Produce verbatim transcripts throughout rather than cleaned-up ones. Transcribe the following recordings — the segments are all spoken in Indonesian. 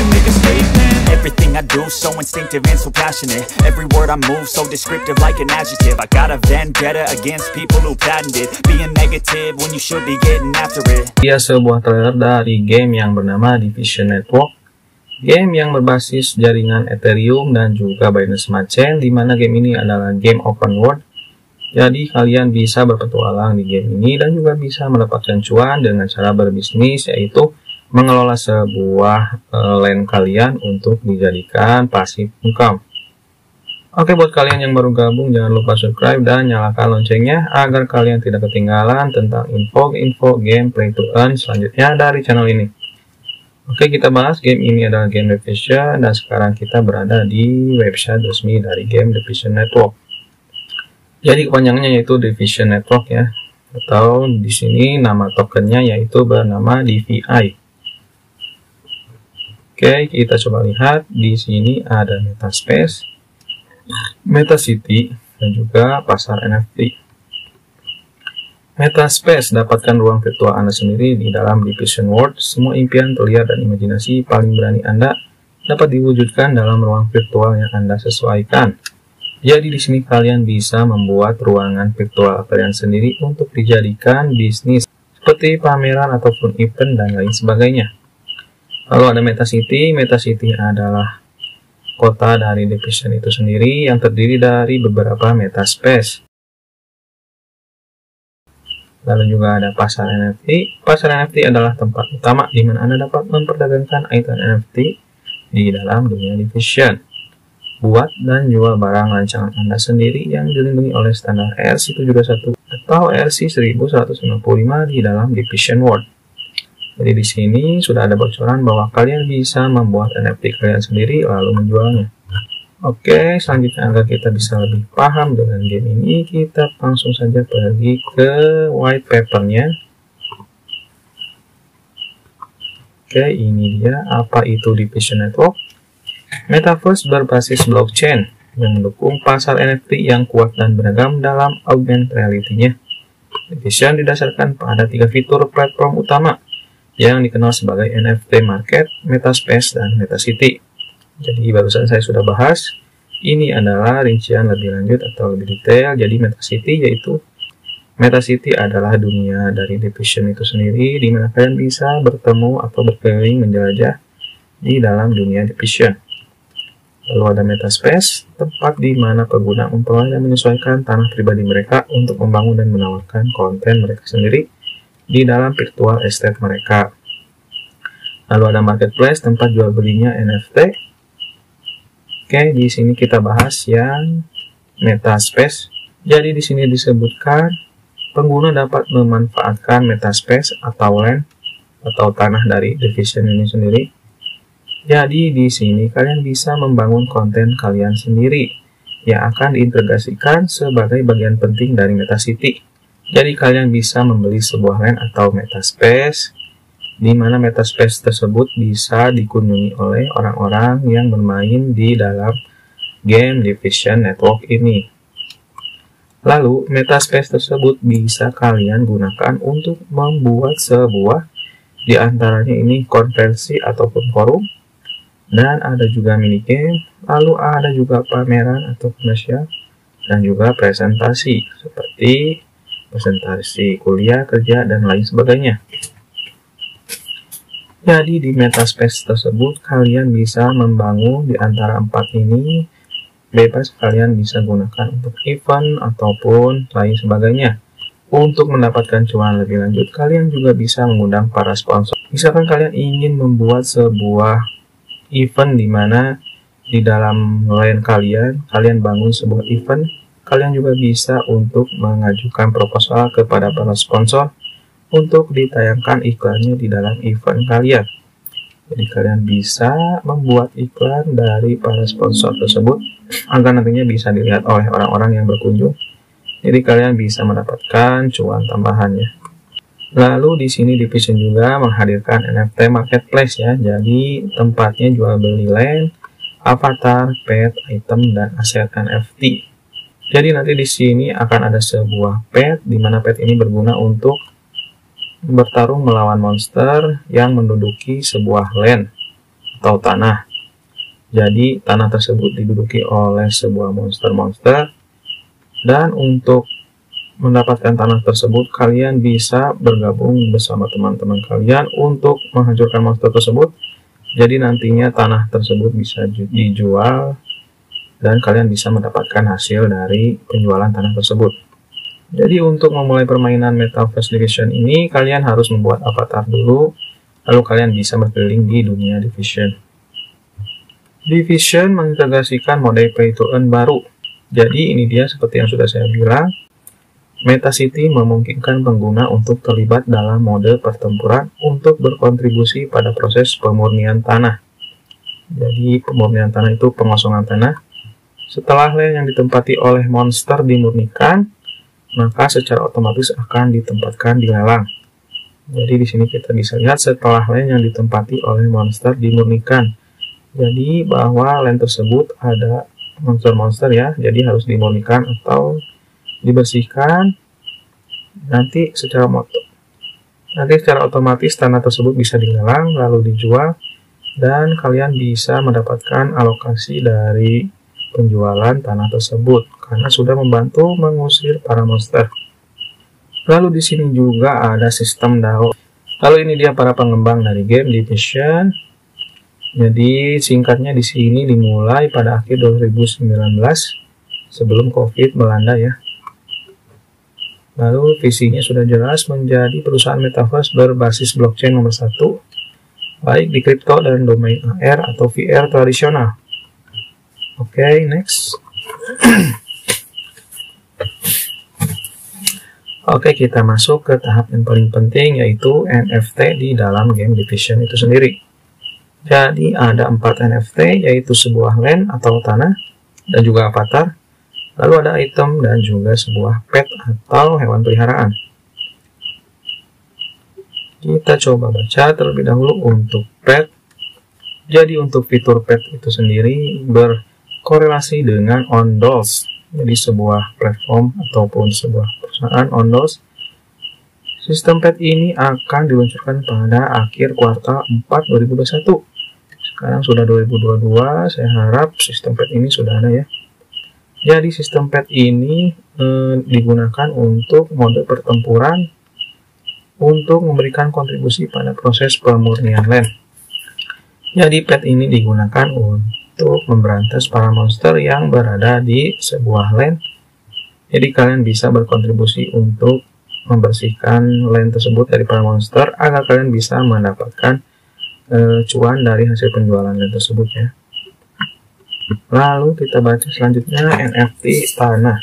and make a statement. Everything I do so instinctive and so passionate. Every word I move so descriptive like an adjective. I got a vendetta against people who patented being negative when you should be getting after it. Dia sebuah trailer dari game yang bernama Dvision Network. Game yang berbasis jaringan Ethereum dan juga Binance Smart Chain, di mana game ini adalah game open world. Jadi kalian bisa berpetualang di game ini dan juga bisa mendapatkan cuan dengan cara berbisnis, yaitu mengelola sebuah uh, land kalian untuk dijadikan passive income. Oke, buat kalian yang baru gabung jangan lupa subscribe dan nyalakan loncengnya agar kalian tidak ketinggalan tentang info-info game play to earn selanjutnya dari channel ini. Oke, kita bahas game ini adalah game Dvision dan sekarang kita berada di website resmi dari game Dvision Network. Jadi kepanjangannya yaitu Dvision Network ya, atau di sini nama tokennya yaitu bernama D V I. Oke, kita coba lihat di sini ada MetaSpace, MetaCity, dan juga pasar N F T. MetaSpace, dapatkan ruang virtual Anda sendiri di dalam Dvision World. Semua impian, pilihan, dan imajinasi paling berani Anda dapat diwujudkan dalam ruang virtual yang Anda sesuaikan. Jadi di sini kalian bisa membuat ruangan virtual kalian sendiri untuk dijadikan bisnis seperti pameran ataupun event dan lain sebagainya. Lalu ada MetaCity. MetaCity adalah kota dari Dvision itu sendiri yang terdiri dari beberapa MetaSpace. Lalu juga ada pasar N F T. Pasar N F T adalah tempat utama di mana Anda dapat memperdagangkan item N F T di dalam dunia Dvision. Buat dan jual barang rancangan Anda sendiri yang dilindungi oleh standar E R C tujuh dua satu atau E R C seribu seratus sembilan puluh lima di dalam Dvision World. Jadi di sini sudah ada bocoran bahwa kalian bisa membuat N F T kalian sendiri lalu menjualnya. Oke, selanjutnya agar kita bisa lebih paham dengan game ini, kita langsung saja pergi ke white papernya. Oke, ini dia apa itu Dvision Network. Metaverse berbasis blockchain yang mendukung pasar N F T yang kuat dan beragam dalam augmented reality-nya. Dvision didasarkan pada tiga fitur platform utama yang dikenal sebagai N F T Market, MetaSpace, dan MetaCity. Jadi barusan saya sudah bahas, ini adalah rincian lebih lanjut atau lebih detail. Jadi MetaCity yaitu MetaCity adalah dunia dari Dvision itu sendiri, di mana kalian bisa bertemu atau berkeliling menjelajah di dalam dunia Dvision. Lalu ada MetaSpace, tempat di mana pengguna memperoleh dan menyesuaikan tanah pribadi mereka untuk membangun dan menawarkan konten mereka sendiri di dalam virtual estate mereka. Lalu ada Marketplace, tempat jual belinya N F T. Oke, di sini kita bahas yang MetaSpace. Jadi di sini disebutkan pengguna dapat memanfaatkan MetaSpace atau land atau tanah dari Dvision ini sendiri. Jadi di sini kalian bisa membangun konten kalian sendiri yang akan diintegrasikan sebagai bagian penting dari MetaCity. Jadi kalian bisa membeli sebuah land atau MetaSpace, di mana MetaSpace tersebut bisa dikunjungi oleh orang-orang yang bermain di dalam game Dvision Network ini. Lalu MetaSpace tersebut bisa kalian gunakan untuk membuat sebuah, di antaranya ini konferensi ataupun forum. Dan ada juga minigame, lalu ada juga pameran atau komersial, dan juga presentasi, seperti presentasi kuliah, kerja, dan lain sebagainya. Jadi di MetaSpace tersebut, kalian bisa membangun di antara empat ini, bebas kalian bisa gunakan untuk event ataupun lain sebagainya. Untuk mendapatkan cuan lebih lanjut, kalian juga bisa mengundang para sponsor. Misalkan kalian ingin membuat sebuah event di mana di dalam lain kalian, kalian bangun sebuah event, kalian juga bisa untuk mengajukan proposal kepada para sponsor untuk ditayangkan iklannya di dalam event kalian. Jadi kalian bisa membuat iklan dari para sponsor tersebut agar nantinya bisa dilihat oleh orang-orang yang berkunjung. Jadi kalian bisa mendapatkan cuan tambahannya. Lalu di sini Dvision juga menghadirkan N F T marketplace ya. Jadi tempatnya jual beli land, avatar, pet, item dan aset N F T. Jadi nanti di sini akan ada sebuah pet di mana pet ini berguna untuk bertarung melawan monster yang menduduki sebuah land atau tanah. Jadi tanah tersebut diduduki oleh sebuah monster-monster, dan untuk mendapatkan tanah tersebut kalian bisa bergabung bersama teman-teman kalian untuk menghancurkan monster tersebut. Jadi nantinya tanah tersebut bisa dijual dan kalian bisa mendapatkan hasil dari penjualan tanah tersebut. Jadi untuk memulai permainan Metaverse Dvision ini, kalian harus membuat avatar dulu, lalu kalian bisa berkeliling di dunia Dvision. Dvision mengintegrasikan mode pay to earn baru. Jadi ini dia seperti yang sudah saya bilang, MetaCity memungkinkan pengguna untuk terlibat dalam mode pertempuran untuk berkontribusi pada proses pemurnian tanah. Jadi pemurnian tanah itu pengosongan tanah. Setelah land yang ditempati oleh monster dimurnikan, maka secara otomatis akan ditempatkan di lelang. Jadi di sini kita bisa lihat setelah land yang ditempati oleh monster dimurnikan. Jadi bahwa land tersebut ada monster-monster ya, jadi harus dimurnikan atau dibersihkan. Nanti secara motor, nanti secara otomatis tanah tersebut bisa dilelang lalu dijual dan kalian bisa mendapatkan alokasi dari penjualan tanah tersebut karena sudah membantu mengusir para monster. Lalu di sini juga ada sistem D A O. Lalu ini dia para pengembang dari game Dvision. Jadi singkatnya di sini dimulai pada akhir dua ribu sembilan belas sebelum COVID melanda ya. Lalu visinya sudah jelas menjadi perusahaan metaverse berbasis blockchain nomor satu baik di kripto dan domain A R atau V R tradisional. Oke, okay, next. Oke, okay, kita masuk ke tahap yang paling penting yaitu N F T di dalam game Dvision itu sendiri. Jadi ada empat N F T yaitu sebuah land atau tanah dan juga avatar. Lalu ada item dan juga sebuah pet atau hewan peliharaan. Kita coba baca terlebih dahulu untuk pet. Jadi untuk fitur pet itu sendiri ber korelasi dengan OnDOS, jadi sebuah platform ataupun sebuah perusahaan OnDOS. Sistem pet ini akan diluncurkan pada akhir kuartal empat dua ribu dua puluh satu. Sekarang sudah dua ribu dua puluh dua, saya harap sistem pet ini sudah ada ya. Jadi sistem pet ini eh, digunakan untuk mode pertempuran untuk memberikan kontribusi pada proses pemurnian land. Jadi pet ini digunakan untuk untuk memberantas para monster yang berada di sebuah land. Jadi kalian bisa berkontribusi untuk membersihkan land tersebut dari para monster agar kalian bisa mendapatkan e, cuan dari hasil penjualan land tersebut ya. Lalu kita baca selanjutnya N F T tanah.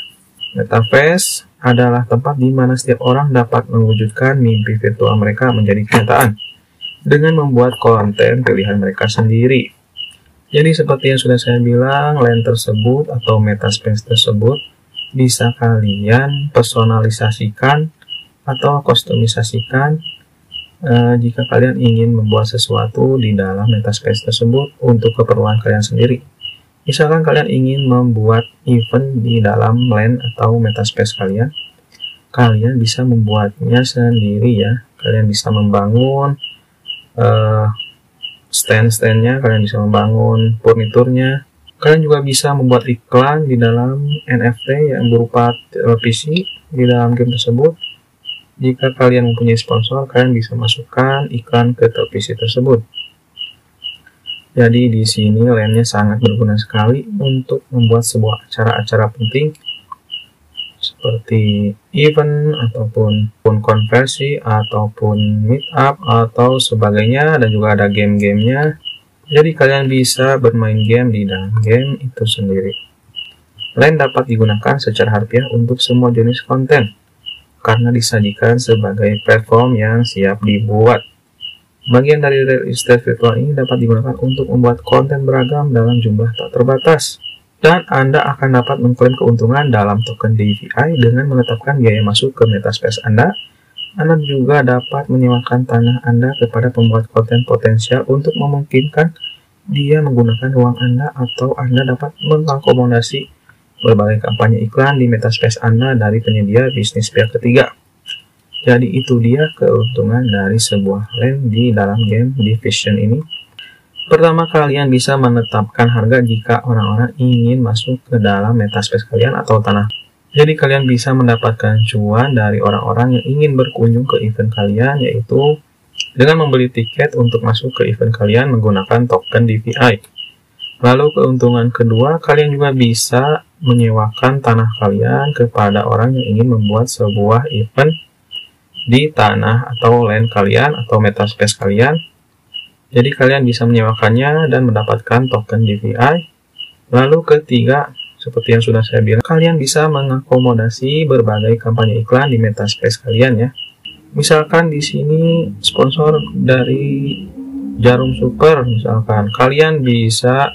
Metaverse adalah tempat di mana setiap orang dapat mewujudkan mimpi virtual mereka menjadi kenyataan dengan membuat konten pilihan mereka sendiri. Jadi seperti yang sudah saya bilang, land tersebut atau MetaSpace tersebut bisa kalian personalisasikan atau kustomisasikan eh, jika kalian ingin membuat sesuatu di dalam MetaSpace tersebut untuk keperluan kalian sendiri. Misalkan kalian ingin membuat event di dalam land atau MetaSpace kalian, kalian bisa membuatnya sendiri ya. Kalian bisa membangun eh, stand-standnya, kalian bisa membangun furniturnya. Kalian juga bisa membuat iklan di dalam N F T yang berupa televisi di dalam game tersebut. Jika kalian mempunyai sponsor, kalian bisa masukkan iklan ke televisi tersebut. Jadi di sini lainnya sangat berguna sekali untuk membuat sebuah acara-acara penting seperti event ataupun pun konversi ataupun meet up atau sebagainya, dan juga ada game-gamenya. Jadi kalian bisa bermain game di dalam game itu sendiri. Land dapat digunakan secara harfiah untuk semua jenis konten karena disajikan sebagai platform yang siap dibuat. Bagian dari real estate virtual ini dapat digunakan untuk membuat konten beragam dalam jumlah tak terbatas. Dan Anda akan dapat mengklaim keuntungan dalam token D V I dengan menetapkan biaya masuk ke MetaSpace Anda. Anda juga dapat menyewakan tanah Anda kepada pembuat konten potensial untuk memungkinkan dia menggunakan uang Anda, atau Anda dapat mengakomodasi berbagai kampanye iklan di MetaSpace Anda dari penyedia bisnis pihak ketiga. Jadi itu dia keuntungan dari sebuah land di dalam game Dvision ini. Pertama, kalian bisa menetapkan harga jika orang-orang ingin masuk ke dalam MetaSpace kalian atau tanah. Jadi kalian bisa mendapatkan cuan dari orang-orang yang ingin berkunjung ke event kalian, yaitu dengan membeli tiket untuk masuk ke event kalian menggunakan token D V I. Lalu keuntungan kedua, kalian juga bisa menyewakan tanah kalian kepada orang yang ingin membuat sebuah event di tanah atau land kalian atau MetaSpace kalian. Jadi kalian bisa menyewakannya dan mendapatkan token D V I. Lalu ketiga, seperti yang sudah saya bilang, kalian bisa mengakomodasi berbagai kampanye iklan di MetaSpace kalian ya. Misalkan di sini sponsor dari jarum super, misalkan kalian bisa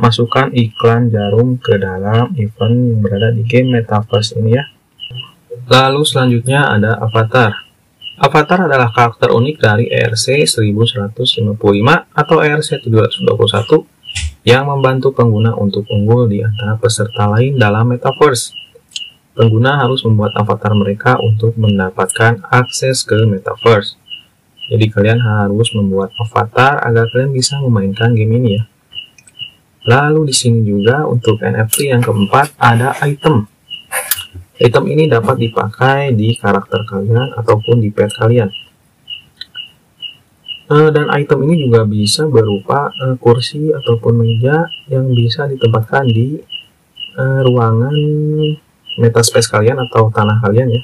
masukkan iklan jarum ke dalam event yang berada di game metaverse ini ya. Lalu selanjutnya ada avatar. Avatar adalah karakter unik dari E R C seribu seratus lima puluh lima atau E R C tujuh ratus dua puluh satu yang membantu pengguna untuk unggul di antara peserta lain dalam metaverse. Pengguna harus membuat avatar mereka untuk mendapatkan akses ke metaverse. Jadi kalian harus membuat avatar agar kalian bisa memainkan game ini ya. Lalu di sini juga untuk N F T yang keempat ada item. Item ini dapat dipakai di karakter kalian ataupun di pet kalian. E, dan item ini juga bisa berupa e, kursi ataupun meja yang bisa ditempatkan di e, ruangan MetaSpace kalian atau tanah kalian ya.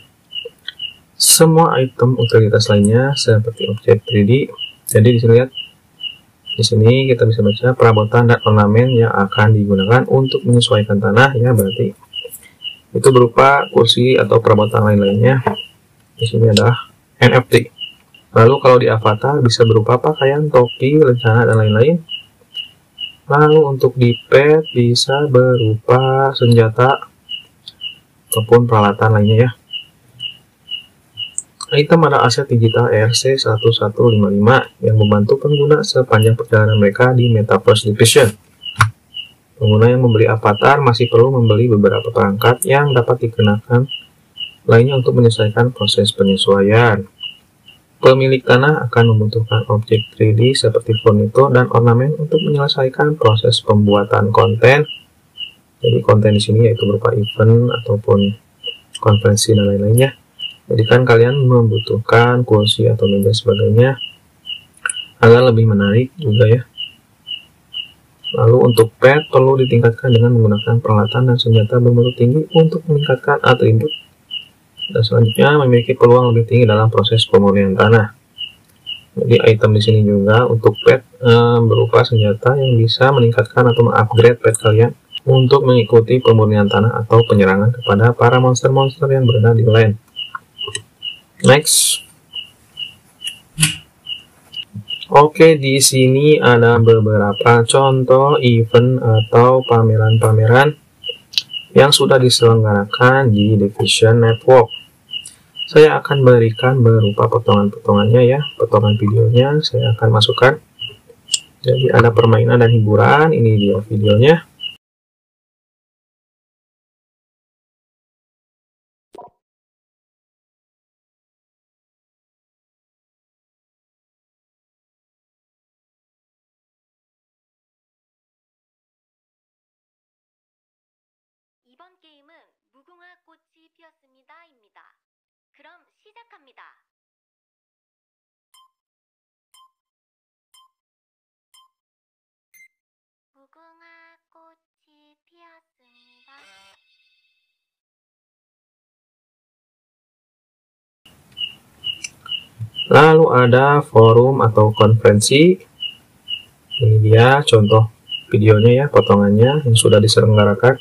Semua item utilitas lainnya seperti objek tiga D. Jadi bisa lihat di sini kita bisa baca perabotan dan ornamen yang akan digunakan untuk menyesuaikan tanah ya, berarti itu berupa kursi atau perabotan lain-lainnya. Di sini adalah N F T. Lalu kalau di avatar bisa berupa pakaian, topi, lencana dan lain-lain. Lalu untuk di pet bisa berupa senjata ataupun peralatan lainnya ya. Item ada aset digital E R C seribu seratus lima puluh lima yang membantu pengguna sepanjang perjalanan mereka di Metaverse Dvision. Pengguna yang membeli avatar masih perlu membeli beberapa perangkat yang dapat dikenakan lainnya untuk menyelesaikan proses penyesuaian. Pemilik tanah akan membutuhkan objek tiga D seperti furnitur dan ornamen untuk menyelesaikan proses pembuatan konten. Jadi konten di sini yaitu berupa event ataupun konferensi dan lain-lainnya. Jadi kan kalian membutuhkan kursi atau meja sebagainya agar lebih menarik juga ya. Lalu untuk pet perlu ditingkatkan dengan menggunakan peralatan dan senjata bermutu tinggi untuk meningkatkan atribut. Dan selanjutnya memiliki peluang lebih tinggi dalam proses pemulihan tanah. Jadi item di sini juga untuk pet e, berupa senjata yang bisa meningkatkan atau mengupgrade pet kalian untuk mengikuti pemurnian tanah atau penyerangan kepada para monster-monster yang berada di land. Next. Oke, di sini ada beberapa contoh event atau pameran-pameran yang sudah diselenggarakan di Dvision Network. Saya akan berikan berupa potongan-potongannya ya, potongan videonya saya akan masukkan. Jadi ada permainan dan hiburan, ini dia videonya. 이번 게임은 무궁화 꽃이 피었습니다입니다. 그럼 시작합니다. 무궁화 꽃이 피었습니다. Lalu ada forum atau konferensi. Ini dia contoh videonya ya, potongannya yang sudah diselenggarakan.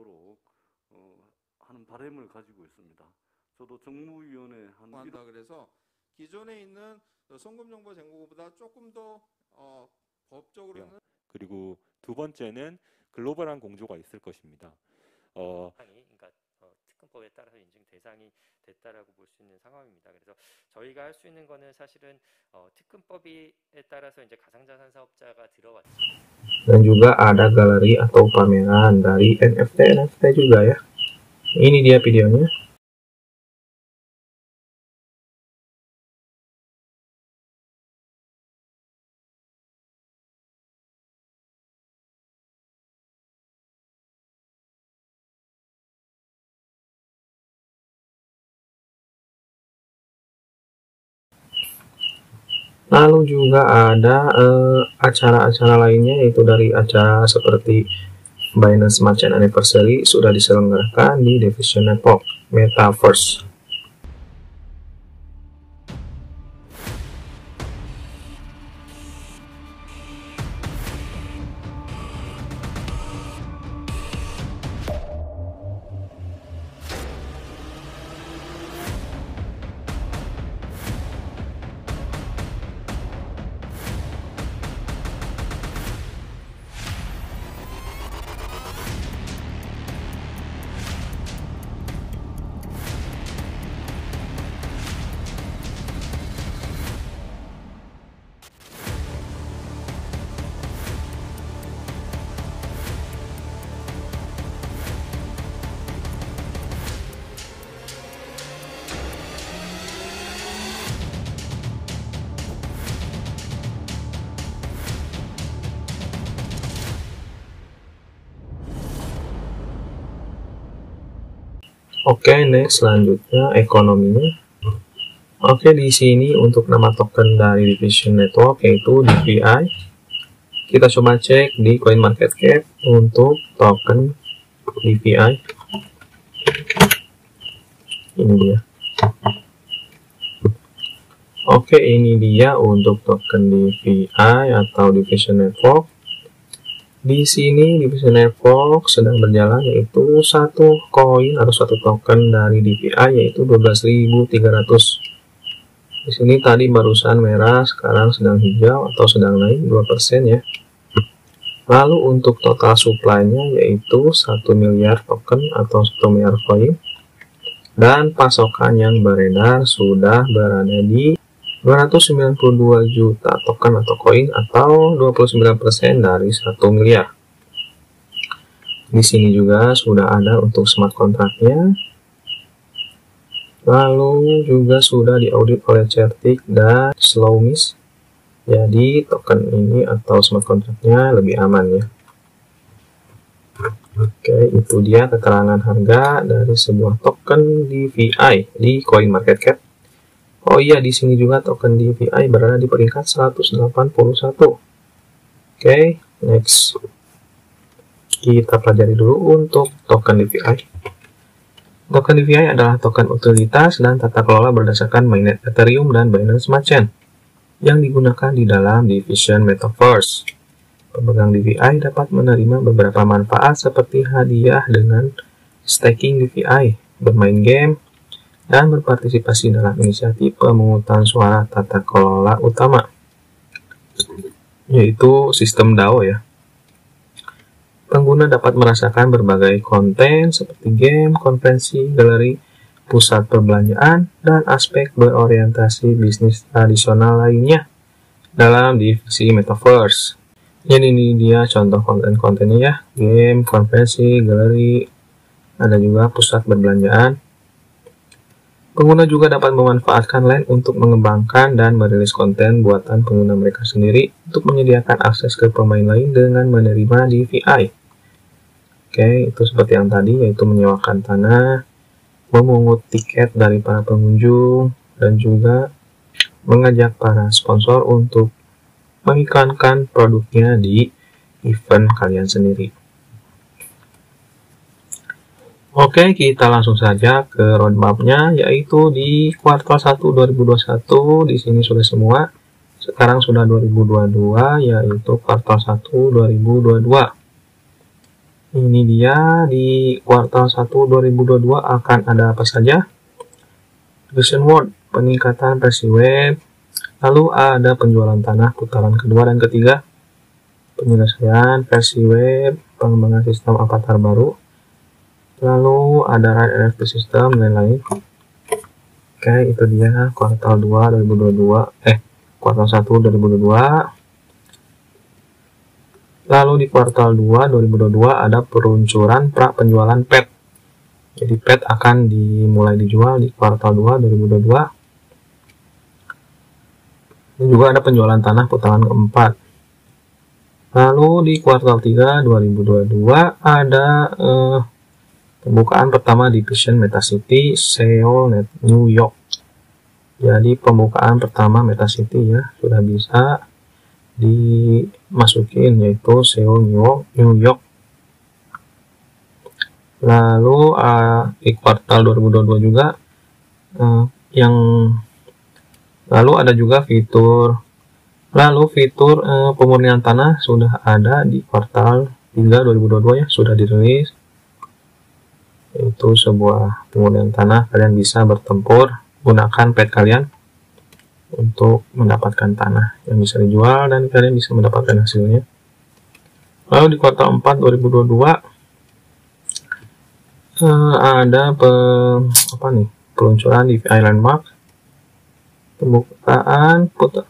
있도록 어, 하는 바람을 가지고 있습니다. 저도 정무위원회 한 한다 그래서 기존에 있는 송금정보 쟁고보다 조금 더 어, 법적으로는 그리고 두 번째는 글로벌한 공조가 있을 것입니다. 어, 아니, 그러니까 어, 특검법에 따라서 인증 대상이 됐다라고 볼 수 있는 상황입니다. 그래서 저희가 할 수 있는 거는 사실은 어, 특검법에 따라서 이제 가상자산 사업자가 들어왔죠. Dan juga ada galeri atau pameran dari N F T N F T juga ya. Ini dia videonya. Lalu juga ada acara-acara uh, lainnya, yaitu dari acara seperti Binance Smart Chain Anniversary sudah diselenggarakan di Dvision Network Metaverse. Oke, okay, next selanjutnya ekonominya. Oke, okay, di sini untuk nama token dari Dvision Network yaitu D V I. Kita coba cek di CoinMarketCap untuk token D V I. Ini dia. Oke, okay, ini dia untuk token D V I atau Dvision Network. Di sini Dvision Network sedang berjalan yaitu satu koin atau satu token dari D V I yaitu dua belas ribu tiga ratus. Di sini tadi barusan merah, sekarang sedang hijau atau sedang naik dua persen ya. Lalu untuk total supply-nya yaitu satu miliar token atau satu miliar koin. Dan pasokan yang beredar sudah berada di dua ratus sembilan puluh dua juta token atau koin atau dua puluh sembilan persen dari satu miliar. Di sini juga sudah ada untuk smart contract-nya. Lalu juga sudah diaudit oleh Certik dan SlowMist. Jadi token ini atau smart contract-nya lebih aman ya. Oke, itu dia keterangan harga dari sebuah token D V I di CoinMarketCap. Oh iya, di sini juga token D V I berada di peringkat seratus delapan puluh satu. Oke, okay, next. Kita pelajari dulu untuk token D V I. Token D V I adalah token utilitas dan tata kelola berdasarkan mainnet Ethereum dan Binance Smart Chain yang digunakan di dalam Dvision Metaverse. Pemegang D V I dapat menerima beberapa manfaat seperti hadiah dengan staking D V I, bermain game, dan berpartisipasi dalam inisiatif pemungutan suara tata kelola utama, yaitu sistem D A O ya. Pengguna dapat merasakan berbagai konten seperti game, konferensi, galeri, pusat perbelanjaan, dan aspek berorientasi bisnis tradisional lainnya dalam divisi Metaverse. Jadi ini dia contoh konten-kontennya ya, game, konferensi, galeri, ada juga pusat perbelanjaan. Pengguna juga dapat memanfaatkan L A N untuk mengembangkan dan merilis konten buatan pengguna mereka sendiri untuk menyediakan akses ke pemain lain dengan menerima D V I. Oke, itu seperti yang tadi, yaitu menyewakan tanah, memungut tiket dari para pengunjung, dan juga mengajak para sponsor untuk mengiklankan produknya di event kalian sendiri. Oke, kita langsung saja ke roadmap-nya, yaitu di kuartal satu dua ribu dua puluh satu, di sini sudah semua, sekarang sudah dua ribu dua puluh dua, yaitu kuartal satu dua ribu dua puluh dua. Ini dia di kuartal satu dua ribu dua puluh dua akan ada apa saja. Recent World, peningkatan versi web. Lalu ada penjualan tanah putaran kedua dan ketiga. Penyelesaian versi web, pengembangan sistem avatar baru. Lalu ada ride R F P system dan lain-lain. Oke, itu dia kuartal dua dua ribu dua puluh dua. Eh, kuartal satu dua ribu dua puluh dua. Lalu di kuartal dua dua ribu dua puluh dua ada peluncuran pra penjualan P E T. Jadi P E T akan dimulai dijual di kuartal dua dua ribu dua puluh dua. Ini juga ada penjualan tanah putaran keempat. Lalu di kuartal tiga dua ribu dua puluh dua ada eh, pembukaan pertama Dvision MetaCity Seoul New York. Jadi pembukaan pertama MetaCity ya sudah bisa dimasukin, yaitu Seoul New York, New York. Lalu uh, di kuartal dua ribu dua puluh dua juga uh, yang lalu ada juga fitur lalu fitur uh, pemurnian tanah sudah ada di kuartal tiga dua ribu dua puluh dua ya, sudah dirilis, yaitu sebuah pemurnian tanah. Kalian bisa bertempur gunakan P E T kalian untuk mendapatkan tanah yang bisa dijual dan kalian bisa mendapatkan hasilnya. Lalu di kuartal empat dua ribu dua puluh dua eh, ada pe, apa nih peluncuran D V I Landmark, pembukaan put,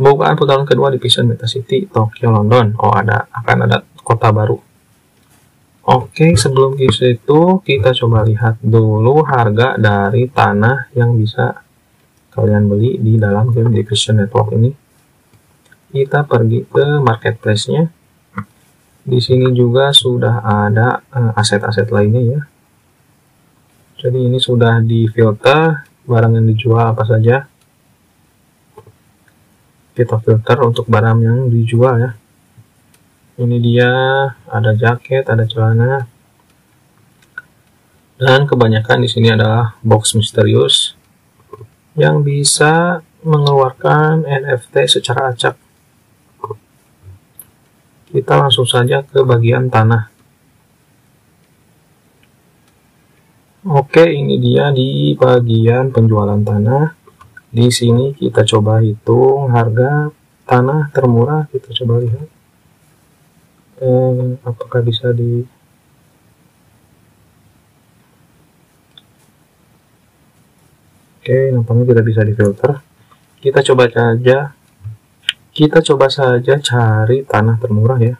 pembukaan putaran kedua di Dvision MetaCity Tokyo London. Oh, ada akan ada kota baru. Oke, sebelum ke situ kita coba lihat dulu harga dari tanah yang bisa kalian beli di dalam game Dvision Network ini. Kita pergi ke marketplace-nya. Di sini juga sudah ada aset-aset uh, lainnya ya. Jadi ini sudah difilter barang yang dijual apa saja. Kita filter untuk barang yang dijual ya. Ini dia, ada jaket, ada celana. Dan kebanyakan di sini adalah box misterius yang bisa mengeluarkan N F T secara acak. Kita langsung saja ke bagian tanah. Oke, ini dia di bagian penjualan tanah. Di sini kita coba hitung harga tanah termurah. Kita coba lihat eh, apakah bisa di Oke, nampaknya tidak bisa difilter. Kita coba saja, kita coba saja cari tanah termurah ya.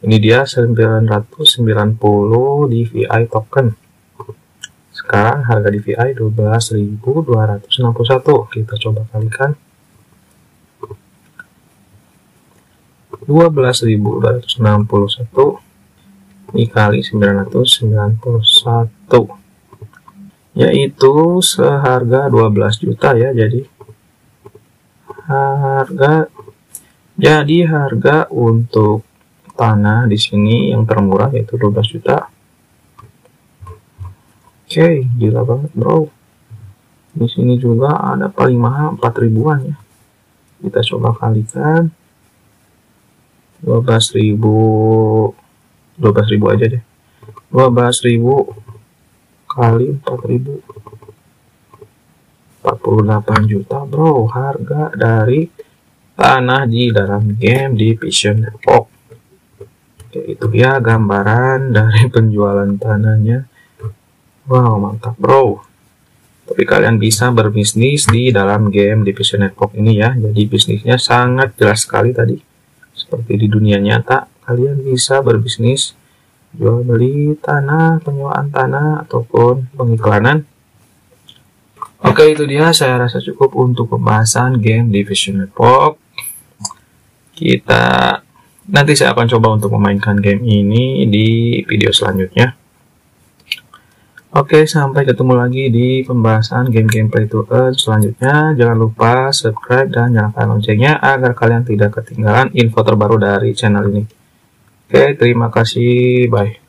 Ini dia sembilan ratus sembilan puluh D V I token. Sekarang harga D V I dua belas ribu dua ratus enam puluh satu. Kita coba kalikan. dua belas ribu dua ratus enam puluh satu dikali sembilan ratus sembilan puluh satu. Yaitu seharga dua belas juta ya. Jadi harga jadi harga untuk tanah di sini yang termurah yaitu dua belas juta. Oke, gila banget, bro. Di sini juga ada paling mahal empat ribuan ya. Kita coba kalikan dua belas ribu aja deh. dua belas ribu kali empat ribu, empat puluh delapan juta bro harga dari tanah di dalam game Dvision Network. Oke, itu ya gambaran dari penjualan tanahnya. Wow, mantap bro. Tapi kalian bisa berbisnis di dalam game Dvision Network ini ya. Jadi bisnisnya sangat jelas sekali tadi. Seperti di dunia nyata, kalian bisa berbisnis jual beli tanah, penyewaan tanah, ataupun pengiklanan. Oke, itu dia, saya rasa cukup untuk pembahasan game Dvision Network. Kita nanti saya akan coba untuk memainkan game ini di video selanjutnya. Oke, sampai ketemu lagi di pembahasan game gameplay to earn selanjutnya. Jangan lupa subscribe dan nyalakan loncengnya agar kalian tidak ketinggalan info terbaru dari channel ini. Oke, terima kasih. Bye.